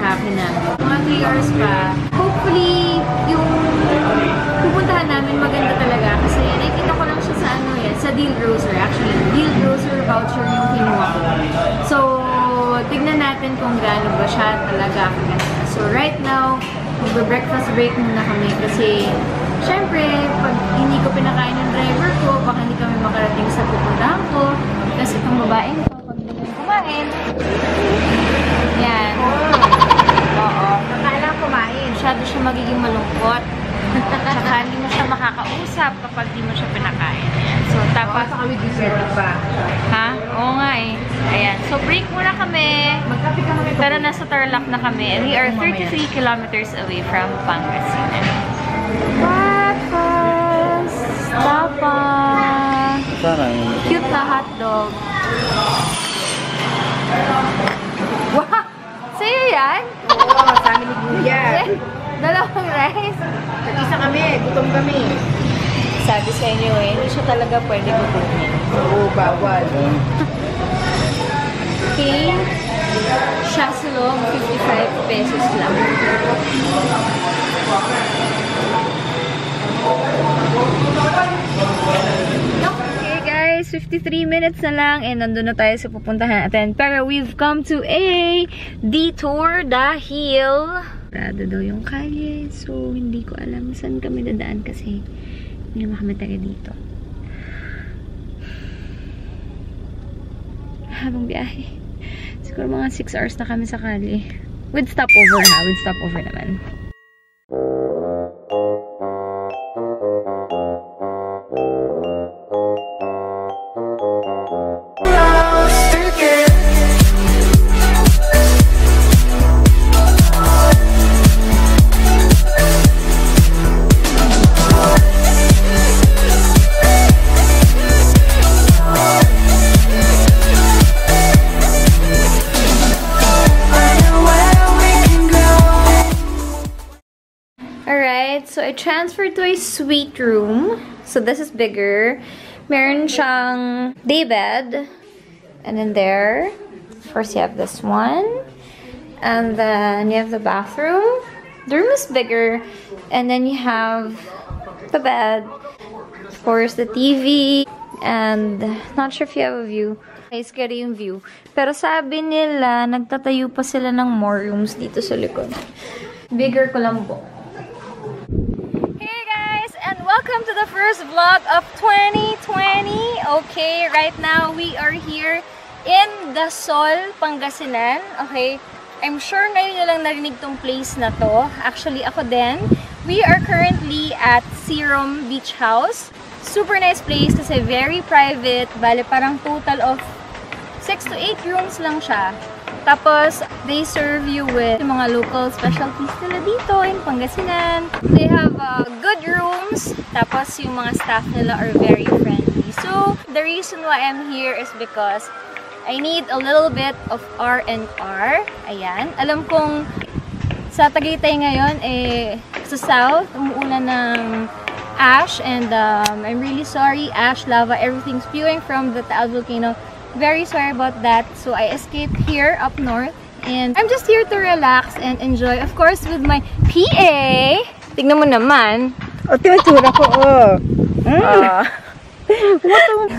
happen namin. Mga 3 hours pa. Hopefully, yung pupuntahan namin maganda talaga. Kasi nakikita ko lang siya sa ano yan, sa Deal Grocer. Actually, Deal Grocer voucher yung kinuha ko. So, tignan natin kung gaano ba siya talaga kaganda. So, right now, magbe-breakfast break muna kami kasi siyempre, pag hindi ko pinakain ng driver ko, baka hindi kami makarating sa pupuntahan ko. Kasi itong babaeng ko, pag hindi nang kumain, yan. Oo. Nakailang kumain. Masyado siya magiging malungkot. Tsaka hindi mo siya makakausap kapag hindi mo siya pinakain. So, tapos... Saka may dessert pa. Ha? Oo nga eh. Ayan. So, break muna kami. Magkape ka kami. Pero nasa Tarlac na kami. We are 33 kilometers away from Pangasinan. Tapas! Tapas! Cute na hotdog. Wow! Sa'yo yan? Oo, sa amin ni Guya. Dalawang rice. Nag-isa kami. Gutom kami. Sabi sa inyo eh, hindi siya talaga pwede gugumin. Oo, bawal. Okay. Shasolog, 55 pesos lang. Okay guys, 53 minutes na lang and nandun na tayo sa pupuntahan natin. Pero we've come to a detour dahil... Prado daw yung kalye, so hindi ko alam saan kami dadaan kasi hindi naman kami taga dito. Habang biyahe. Siguro mga 6 hours na kami sa kalye. With stopover ha, with stopover naman. So, I transferred to a suite room. So, this is bigger. Meron siyang daybed. And then there, first you have this one. And then you have the bathroom. The room is bigger. And then you have the bed. Of course, the TV. And not sure if you have a view. Nice kaya yung view. Pero sabi nila, nagtatayo pa sila ng more rooms dito sa likod. Bigger Colombo. Welcome to the first vlog of 2020. Okay, right now we are here in Dasol, Pangasinan. Okay, I'm sure ngayon nyo lang narinig tong place na to. Actually, ako din. We are currently at Sirom Beach House. Super nice place kasi very private. Bale, parang total of 6 to 8 rooms lang siya. Tapos, they serve you with yung mga local specialties nila dito in Pangasinan. They have good rooms. Tapos, yung mga staff nila are very friendly. So, the reason why I'm here is because I need a little bit of R&R. Ayan. Alam kong sa Tagaytay ngayon, eh, sa south, umuulan ng ash. And I'm really sorry. Ash, lava, everything spewing from the Taal volcano. Very sorry about that. So I escaped here up north and I'm just here to relax and enjoy, of course, with my PA. Tignan mo naman. Oh, tinuturo ko.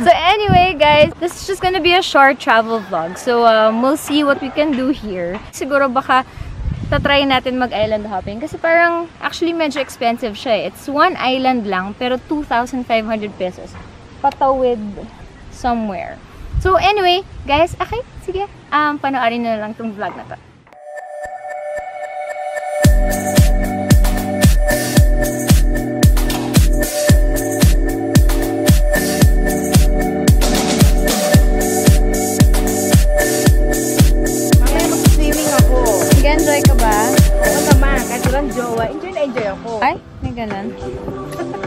So anyway, guys, this is just gonna be a short travel vlog. So we'll see what we can do here. Siguro baka tatry natin mag-island hopping kasi parang actually medyo expensive siya. It's one island lang pero 2,500 pesos. Patawid somewhere. So anyway, guys, okay, sige, panoorin na lang tong vlog na to. Mamaya mag-swimming ako. Nag-enjoy ka ba? Oo naman, kahit walang jowa, enjoy na enjoy ako. Ay, may ganun.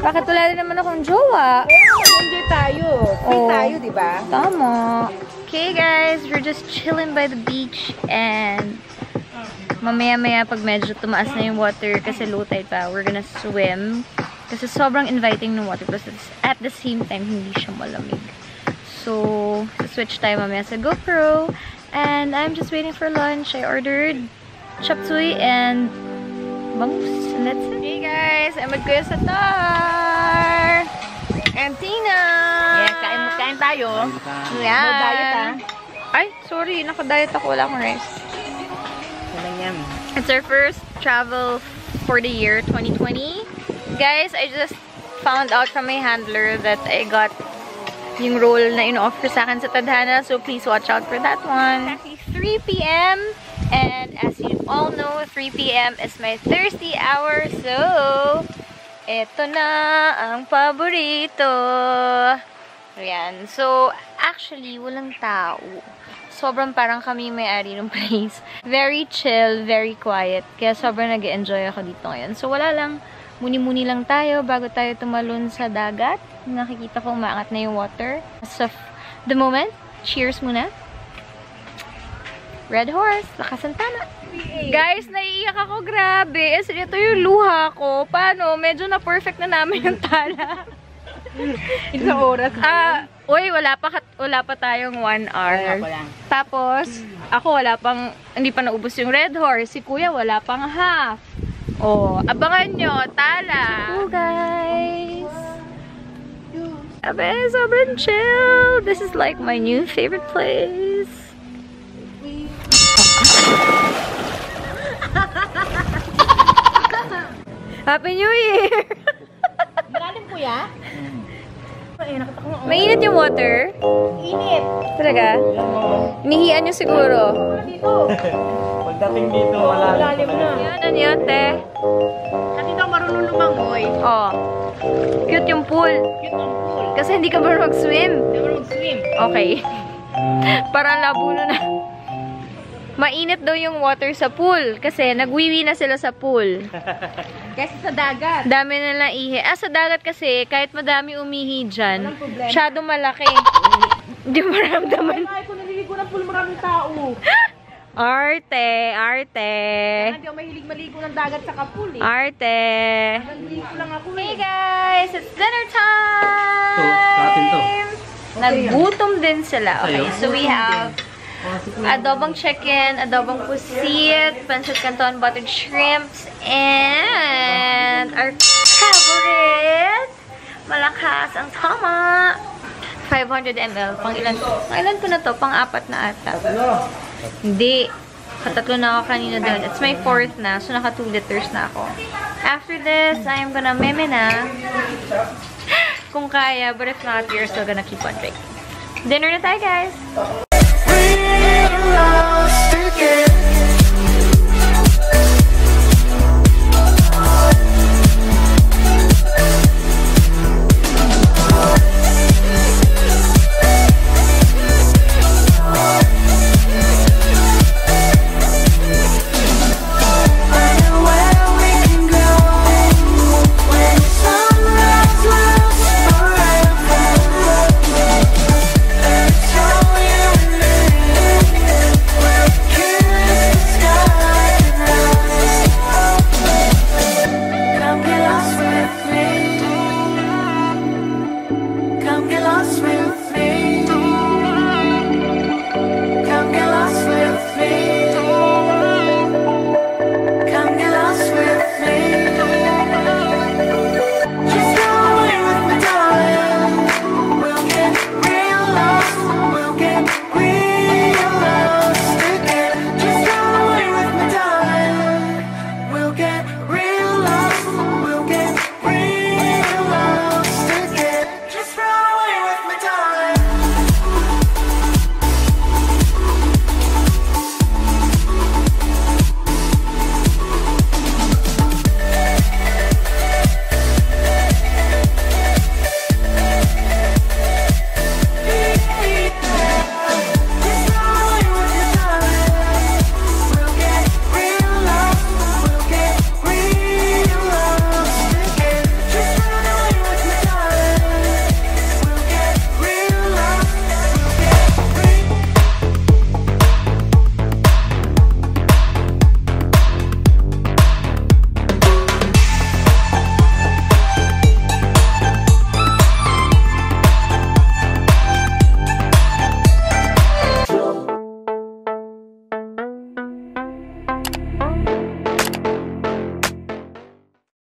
Bakit wala rin naman akong jowa? Enjoy tayo. Free tayo, diba? Tama. Okay guys, we're just chilling by the beach and mamaya-maya pag medyo tumaas na yung water kasi low tide pa, we're gonna swim. Kasi sobrang inviting ng water plus at the same time, hindi siya malamig. So, switch tayo mamaya sa GoPro and I'm just waiting for lunch. I ordered chop suey and bangus. Let's see. Hey guys, I'm at Kuya Satar and Tina. Yeah, kain tayo. Yeah. No diet ha. Ay, sorry, naka-diet ako, wala akong rest. It's our first travel for the year 2020. Guys, I just found out from my handler that I got yung role na in-offer sa akin sa Tadhana. So, please watch out for that one. Exactly 3 p.m. And as you all know, 3 p.m. is my thirsty hour. So, eto na ang paborito. Ayan. So, actually, walang tao. Sobrang parang kami may-ari ng place. Very chill, very quiet. Kaya sobrang nag-enjoy ako dito ngayon. So, wala lang. Muni-muni lang tayo bago tayo tumalon sa dagat. Nakikita ko umaangat na yung water. As of the moment, cheers muna. Red Horse, Lakasantana. Guys, naiiyak ako. Grabe. As ito yung luha ko. Paano? Medyo na-perfect na namin yung tala. Isang oras. Uy, wala pa tayong 1 hour. Tapos, ako wala pang, hindi pa naubos yung Red Horse. Si Kuya wala pang half. Oh, abangan nyo, tala. Oh, guys. Abe, sobrang chill. This is like my new favorite place. Happy New Year! Malalim po ya? Mainit yung water? Init. Talaga? Inihian nyo siguro. Pagdating dito, malalim na. Yan, yan, te. Kasi ito marunong lumangoy. Oo. Cute yung pool. Kasi hindi ka marunong mag-swim. Hindi marunong mag-swim. Okay. Parang labuno na. Mainit daw yung water sa pool. Kasi nagwiwi na sila sa pool. Kasi sa dagat. Dami na lang ihi. Ah, sa dagat kasi, kahit madami umihi dyan, masyadong malaki. Hindi mo maramdaman. Ay, kung naliligo ng pool, maraming tao. Arte, arte. Hindi ako mahilig maligo ng dagat sa kapul eh. Arte. Naligo lang ako eh. Hey guys, it's dinner time! So, katin to. Naggutom din sila. Okay, so we have adobong chicken, adobong pusit, pancit canton, buttered shrimps, and our favorite, malakas ang tama, 500 ml. Pang ilan ko na to? Pang-apat na ata. Hindi. Katatlo na ako kanina doon. It's my 4th na. So, naka 2 liters na ako. After this, I am gonna meme na. Kung kaya, but if not, you're still gonna keep on drinking. Dinner na tayo, guys!